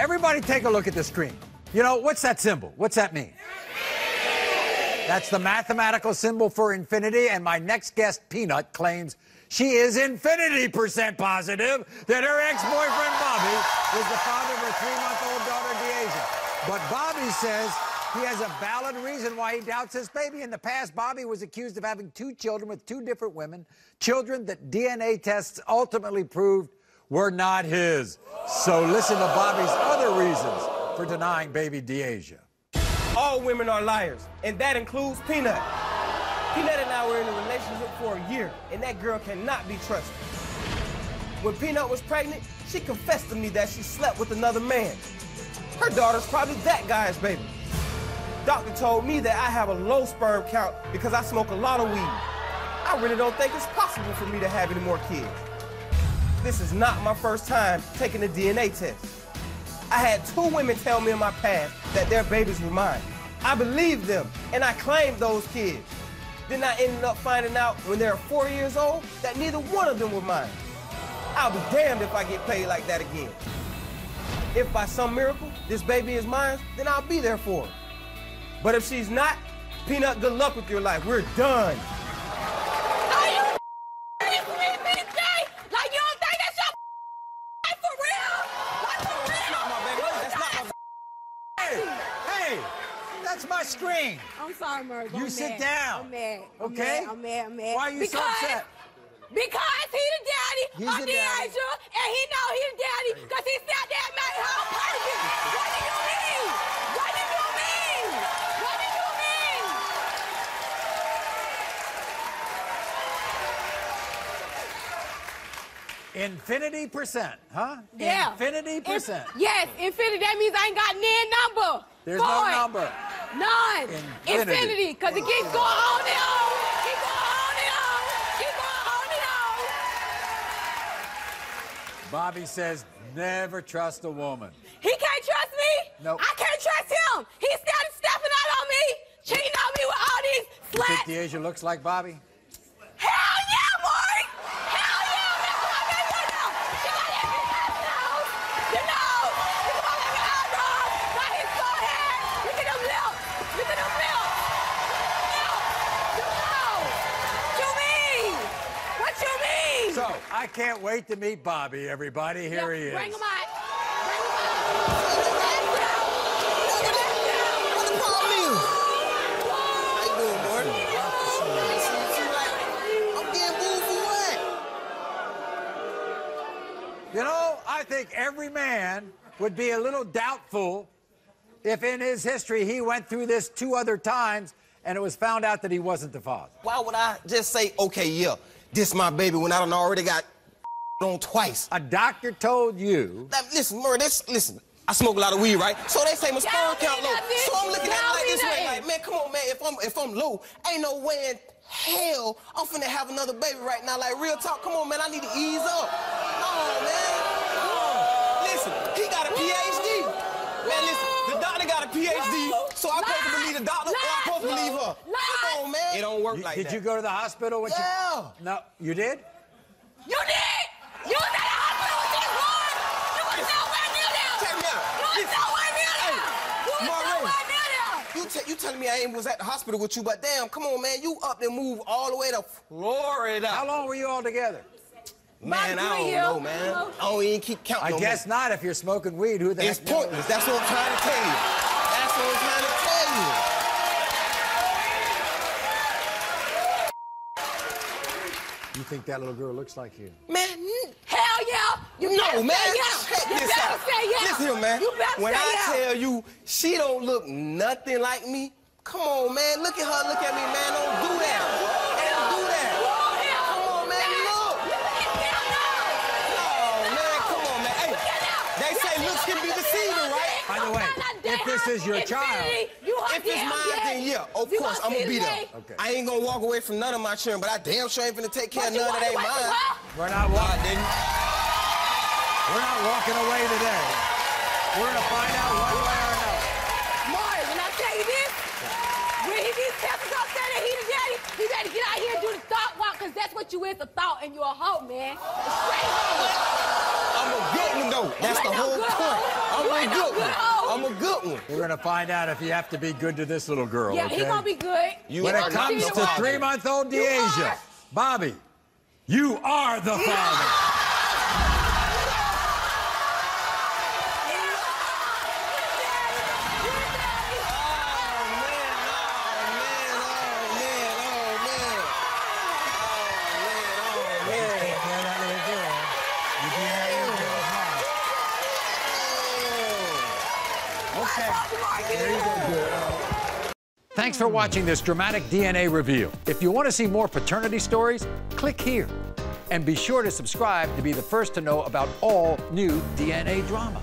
Everybody take a look at this screen. You know, what's that symbol? What's that mean? Infinity. That's the mathematical symbol for infinity, and my next guest, Peanut, claims she is infinity% positive that her ex-boyfriend Bobby was the father of her 3-month-old daughter, DeAsia. But Bobby says he has a valid reason why he doubts his baby. In the past, Bobby was accused of having 2 children with 2 different women, children that DNA tests ultimately proved were not his. So listen to Bobby's other reasons for denying baby DeAsia. All women are liars, and that includes Peanut. Peanut and I were in a relationship for a year, and that girl cannot be trusted. When Peanut was pregnant, she confessed to me that she slept with another man. Her daughter's probably that guy's baby. Doctor told me that I have a low sperm count because I smoke a lot of weed. I really don't think it's possible for me to have any more kids. This is not my first time taking a DNA test. I had 2 women tell me in my past that their babies were mine. I believed them, and I claimed those kids. Then I ended up finding out when they were 4 years old that neither one of them were mine. I'll be damned if I get played like that again. If by some miracle this baby is mine, then I'll be there for her. But if she's not, Peanut, good luck with your life. We're done. Are you kidding me today? Like, you don't think that's your life for real? Like, for real? That's not my baby. That's not my baby. Hey, that's my screen. I'm sorry, Murray. You sit down. I'm mad. Okay? I'm mad. Why are you so upset? Because he the daddy of DeAsia, and he know he the daddy because he sat there and made her perfect. What do you mean? What do you mean? What do you mean? Infinity%, huh? Yeah. Infinity%. Yes, infinity. That means I ain't got near number. There's no number. None. Infinity, because it keeps going on and on. Bobby says, never trust a woman. He can't trust me. No. Nope. I can't trust him. He's stepping out on me, cheating on me with all these slats. You think DeAsia looks like Bobby? Hell yeah, Maury! Hell yeah! That's what I meant right now. She got every ass nose, the nose. She got every eyebrow, got his forehead. Look at them lips. Look at them lips. So, I can't wait to meet Bobby, everybody. Here he is. Bring him on. Bring him on. Look at that. How you doing, Martin? I'm getting booed for what? You know, I think every man would be a little doubtful if in his history he went through this 2 other times and it was found out that he wasn't the father. Why would I just say, okay, yeah, this my baby when I done already got on twice? A doctor told you. Now, listen, Murray, listen, I smoke a lot of weed, right? So they say my sperm count low. So I'm looking at it like this way, like, man, come on, man, if I'm low, ain't no way in hell I'm finna have another baby right now. Like, real talk, come on, man, I need to ease up. Oh, man. Oh. Listen, he got a PhD. Man, listen, the doctor got a PhD, so I'm supposed to believe the doctor or I'm supposed to believe her. Come on, man. It don't work like that. Did you go to the hospital? With yeah. You... No, you did? You did! You was at the hospital with this woman! You was nowhere near there! Check me out. You was nowhere near there! You was nowhere near there! You telling me I ain't was at the hospital with you, but damn, come on, man, you up and move all the way to Florida. How long were you all together? Man, I don't know, man. I don't even keep counting. I guess not if you're smoking weed. Who the heck? It's pointless. That's what I'm trying to tell you. That's what I'm trying to tell you. You think that little girl looks like you? Man, hell yeah. You know, man. Check this out. Listen here, man. When I tell you she don't look nothing like me, come on, man. Look at her. Look at me, man. Don't do that. If this is your child, if it's mine, then yeah, of course, I'm gonna be there. Okay. I ain't gonna walk away from none of my children, but I damn sure ain't finna take care of none that ain't mine. We're not walking away today. We're gonna find out one way or another. Maury, when I tell you this, when he gets up there that he the daddy, he better get out here and do the thought walk Because that's what you is, a thought, and you're a hoe, man. I'm a good one, though. That's the whole point. I'm a good one. I'm a good one. We're gonna find out if you have to be good to this little girl. Yeah, okay? He's gonna be good. When it comes to 3-month-old DeAsia, Bobby, you are the father. Thanks for watching this dramatic DNA reveal. If you want to see more paternity stories, click here. And be sure to subscribe to be the first to know about all new DNA drama.